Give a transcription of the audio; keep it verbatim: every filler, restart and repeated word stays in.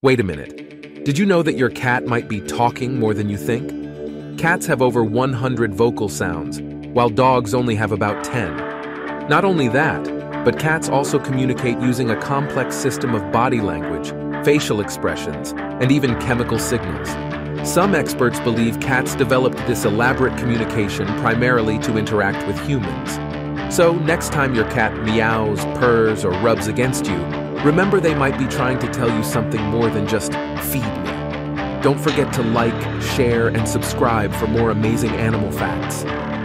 Wait a minute. Did you know that your cat might be talking more than you think? Cats have over one hundred vocal sounds, while dogs only have about ten. Not only that, but cats also communicate using a complex system of body language, facial expressions, and even chemical signals. Some experts believe cats developed this elaborate communication primarily to interact with humans. So next time your cat meows, purrs, or rubs against you, remember they might be trying to tell you something more than just feed me. Don't forget to like, share, and subscribe for more amazing animal facts.